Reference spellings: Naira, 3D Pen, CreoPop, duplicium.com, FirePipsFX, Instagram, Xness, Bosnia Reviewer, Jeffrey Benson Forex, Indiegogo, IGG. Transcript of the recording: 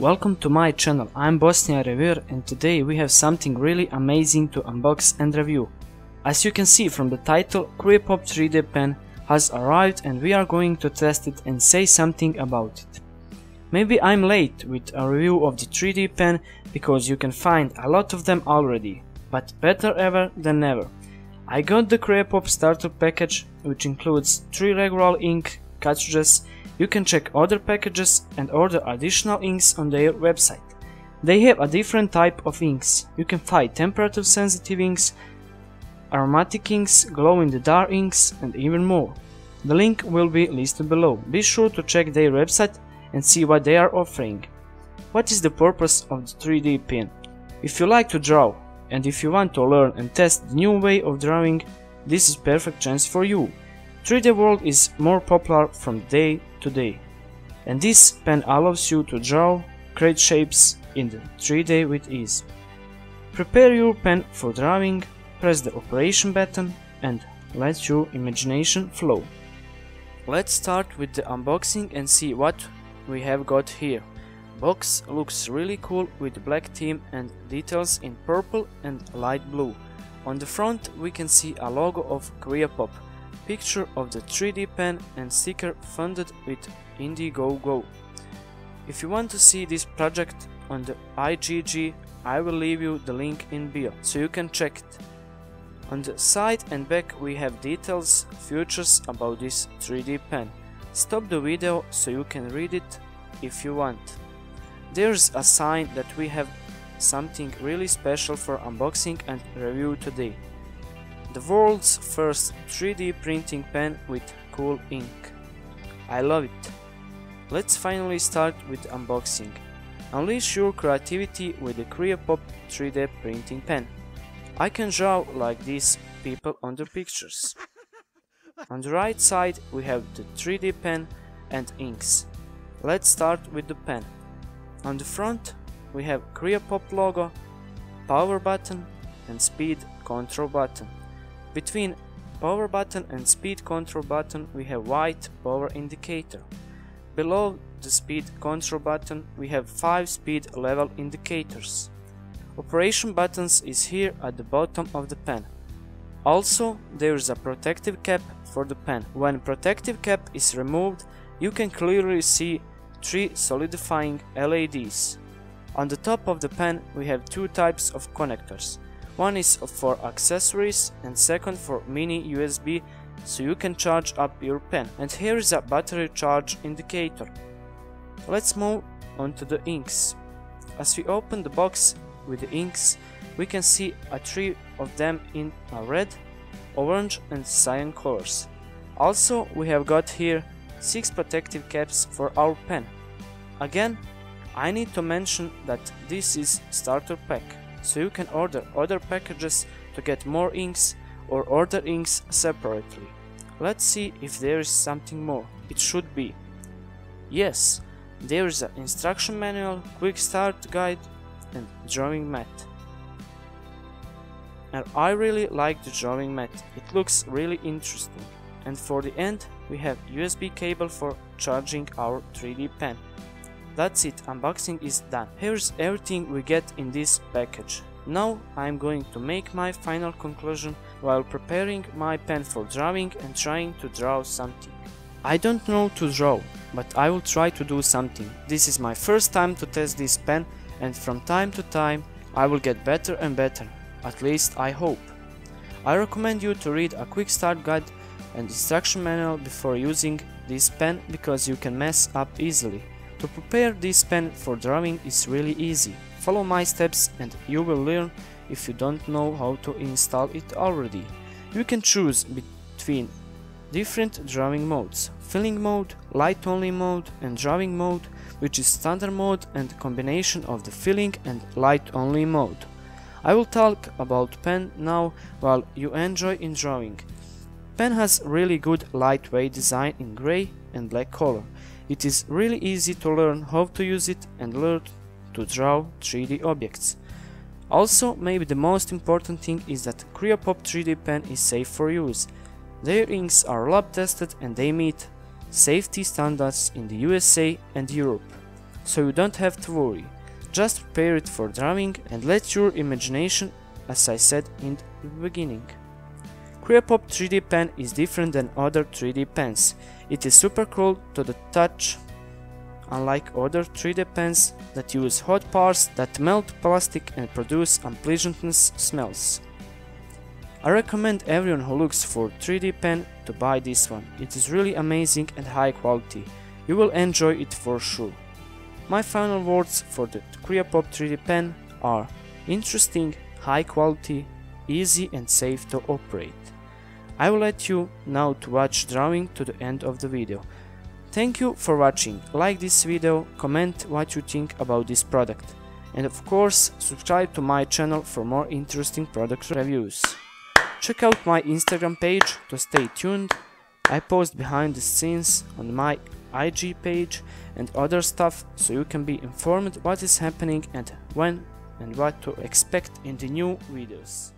Welcome to my channel, I'm Bosnia Reviewer and today we have something really amazing to unbox and review. As you can see from the title, CreoPop 3D pen has arrived and we are going to test it and say something about it. Maybe I'm late with a review of the 3D pen because you can find a lot of them already, but better ever than never. I got the CreoPop starter package which includes 3 regular ink cartridges. You can check other packages and order additional inks on their website. They have a different type of inks. You can find temperature sensitive inks, aromatic inks, glow in the dark inks and even more. The link will be listed below. Be sure to check their website and see what they are offering. What is the purpose of the 3D pen? If you like to draw and if you want to learn and test the new way of drawing, this is perfect chance for you. 3D world is more popular from day to day, and this pen allows you to draw, create shapes in the 3D with ease. Prepare your pen for drawing, press the operation button and let your imagination flow. Let's start with the unboxing and see what we have got here. Box looks really cool with black theme and details in purple and light blue. On the front we can see a logo of CreoPop, picture of the 3D pen and sticker funded with Indiegogo. If you want to see this project on the IGG, I will leave you the link in bio so you can check it. On the side and back we have details, features about this 3D pen. Stop the video so you can read it if you want. There's a sign that we have something really special for unboxing and review today. The world's first 3D printing pen with cool ink. I love it. Let's finally start with unboxing. Unleash your creativity with the CreoPop 3D printing pen. I can draw like these people on the pictures. On the right side we have the 3D pen and inks. Let's start with the pen. On the front we have CreoPop logo, power button and speed control button. Between power button and speed control button we have white power indicator. Below the speed control button we have 5 speed level indicators. Operation buttons is here at the bottom of the pen. Also there is a protective cap for the pen. When protective cap is removed you can clearly see 3 solidifying LEDs. On the top of the pen we have 2 types of connectors. One is for accessories and second for mini USB so you can charge up your pen. And here is a battery charge indicator. Let's move on to the inks. As we open the box with the inks we can see 3 of them in a red, orange and cyan colors. Also we have got here 6 protective caps for our pen. Again, I need to mention that this is starter pack, so you can order other packages to get more inks or order inks separately. Let's see if there is something more. It should be. Yes, there is an instruction manual, quick start guide and drawing mat. And I really like the drawing mat, it looks really interesting. And for the end we have USB cable for charging our 3D pen. That's it, unboxing is done. Here's everything we get in this package. Now I'm going to make my final conclusion while preparing my pen for drawing and trying to draw something. I don't know to draw, but I will try to do something. This is my first time to test this pen and from time to time I will get better and better, at least I hope. I recommend you to read a quick start guide and instruction manual before using this pen because you can mess up easily. To prepare this pen for drawing is really easy. Follow my steps and you will learn if you don't know how to install it already. You can choose between different drawing modes, filling mode, light only mode and drawing mode, which is standard mode and combination of the filling and light only mode. I will talk about pen now while you enjoy in drawing. Pen has really good lightweight design in grey and black color. It is really easy to learn how to use it and learn to draw 3D objects. Also, maybe the most important thing is that CreoPop 3D pen is safe for use. Their inks are lab tested and they meet safety standards in the USA and Europe. so you don't have to worry. Just prepare it for drawing and let your imagination, as I said in the beginning. CreoPop 3D pen is different than other 3D pens. It is super cool to the touch, unlike other 3D pens that use hot parts that melt plastic and produce unpleasantness smells. I recommend everyone who looks for 3D pen to buy this one. It is really amazing and high quality. You will enjoy it for sure. My final words for the CreoPop 3D pen are interesting, high quality, easy and safe to operate. I will let you now to watch drawing to the end of the video. Thank you for watching, like this video, comment what you think about this product, and of course subscribe to my channel for more interesting product reviews. Check out my Instagram page to stay tuned. I post behind the scenes on my IG page and other stuff so you can be informed what is happening and when and what to expect in the new videos.